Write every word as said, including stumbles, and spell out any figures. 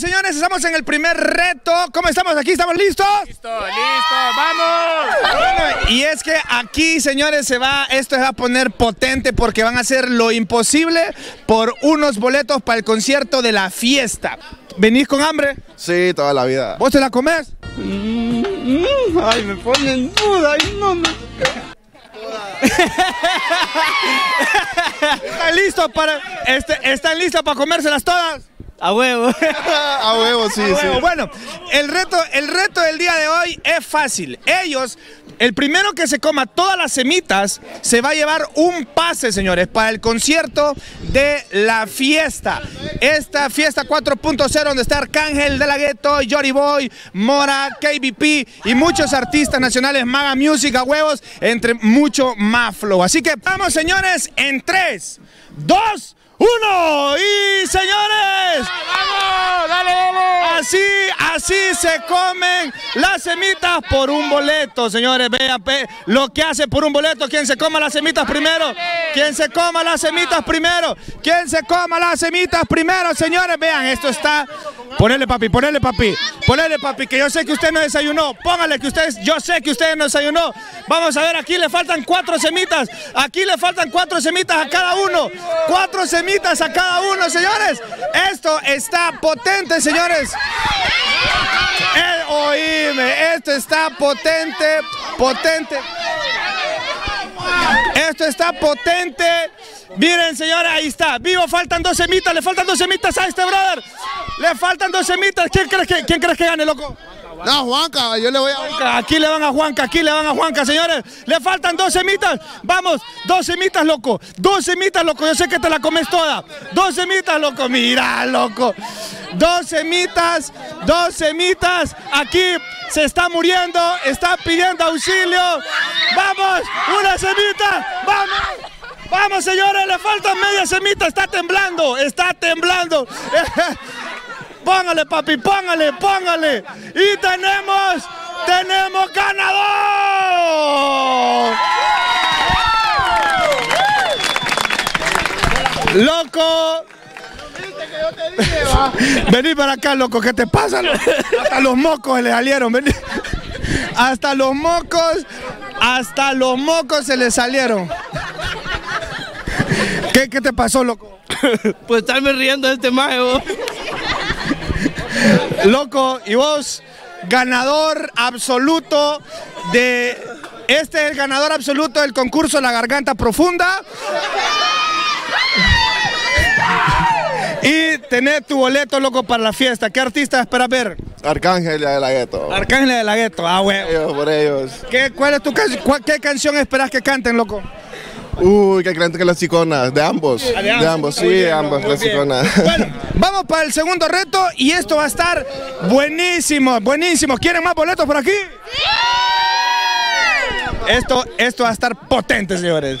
Bueno, señores, estamos en el primer reto. ¿Cómo estamos? ¿Aquí estamos listos? Listo, listo, vamos. Bueno, y es que aquí, señores, se va, esto se va a poner potente porque van a hacer lo imposible por unos boletos para el concierto de La Fiesta. ¿Venís con hambre? Sí, toda la vida. ¿Vos te la comés? Mm, mm, ay, me pone en duda, ay, no me... ¿Están listos para, este, ¿están listos para comérselas todas? A huevo. A huevo, sí, a huevo. Sí. Bueno, el reto, el reto del día de hoy es fácil. Ellos, el primero que se coma todas las semitas, se va a llevar un pase, señores, para el concierto de La Fiesta. Esta Fiesta cuatro punto cero, donde está Arcángel de la Ghetto, Jory Boy, Mora, K B P y muchos artistas nacionales, Maga Music, a huevos, entre mucho más flow. Así que vamos, señores, en tres, dos, uno y señores, ¡vamos! ¡Dale, vamos! Así, así se comen las semitas por un boleto, señores. Vean lo que hace por un boleto. Quien se coma las semitas primero, quien se coma las semitas primero, quien se coma las semitas primero, señores. Vean, esto está. Ponele, papi, ponele, papi, ponele, papi, que yo sé que usted no desayunó. Póngale que ustedes, yo sé que usted no desayunó. Vamos a ver, aquí le faltan cuatro semitas. Aquí le faltan cuatro semitas a cada uno. Cuatro semitas. A cada uno, señores. Esto está potente, señores. El, oíme, esto está potente, potente. Esto está potente. Miren, señores, ahí está. Vivo, faltan dos semitas, le faltan dos semitas a este brother. Le faltan dos semitas. ¿Quién crees que, quién crees que gane, loco? No, Juanca, yo le voy a Juanca. Aquí le van a Juanca, aquí le van a Juanca, señores. Le faltan dos semitas. Vamos, dos semitas, loco. Dos semitas, loco. Yo sé que te la comes toda. Dos semitas, loco. Mira, loco. Dos semitas, dos semitas. Aquí se está muriendo, está pidiendo auxilio. Vamos, una semita. Vamos. Vamos, señores, le faltan media semita. Está temblando, está temblando. Póngale, papi, póngale, póngale. Y tenemos, tenemos ganador. Loco. Vení para acá, loco, ¿qué te pasa? Hasta los mocos le salieron, vení. Hasta los mocos, hasta los mocos se le salieron. ¿Qué, qué te pasó, loco? Pues estarme riendo de este maje, vos. Loco, y vos, ganador absoluto de... Este es el ganador absoluto del concurso La Garganta Profunda. Y tenés tu boleto, loco, para la fiesta. ¿Qué artista esperas ver? Arcángel de la Ghetto. Arcángel de la Ghetto, ah, huevo. Ellos, por ellos. ¿Qué, cuál es tu can... cuál, ¿Qué canción esperas que canten, loco? Uy, que creen que las iconas, de ambos, de, de ambos, sí, bien, ambas, las iconas. Bueno, vamos para el segundo reto y esto va a estar buenísimo, buenísimo. ¿Quieren más boletos por aquí? ¡Sí! Esto, esto va a estar potente, señores.